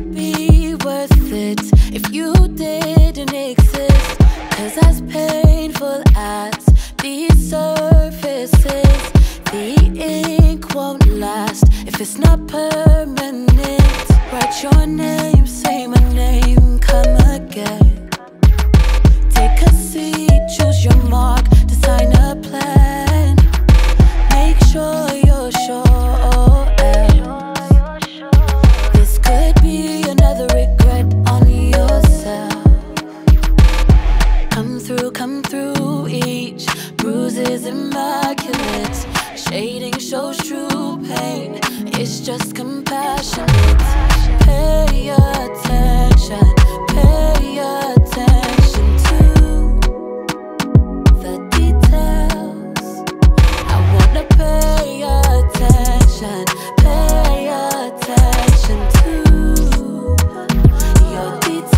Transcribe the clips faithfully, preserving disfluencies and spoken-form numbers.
would be worth it if you didn't exist. 'Cause as painful as these surfaces, the ink won't last if it's not permanent. Write your name, say my name, come again. Take a seat, choose your mark, design a plan. Make sure you're sure. Come through, each bruise is immaculate. Shading shows true pain, it's just compassionate. Pay attention, pay attention to the details. I wanna pay attention, pay attention to your details.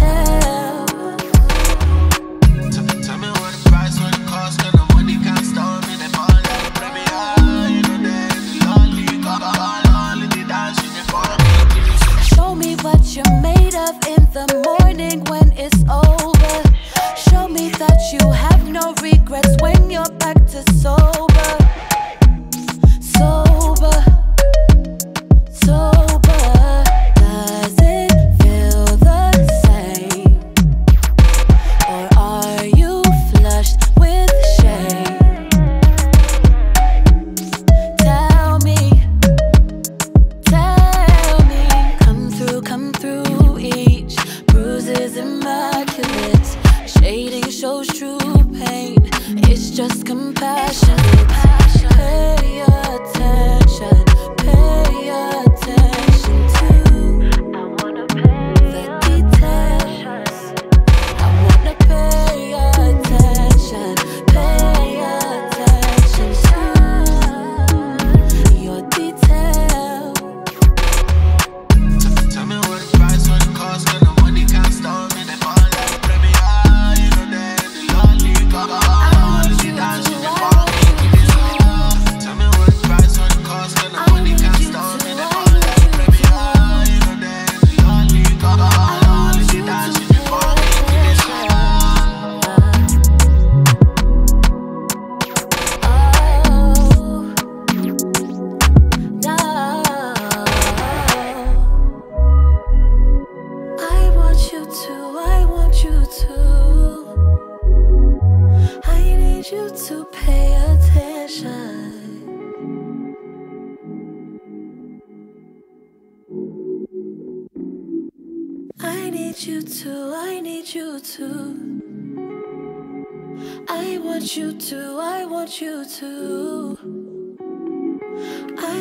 I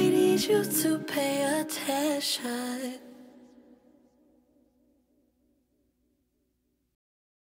need you to pay attention.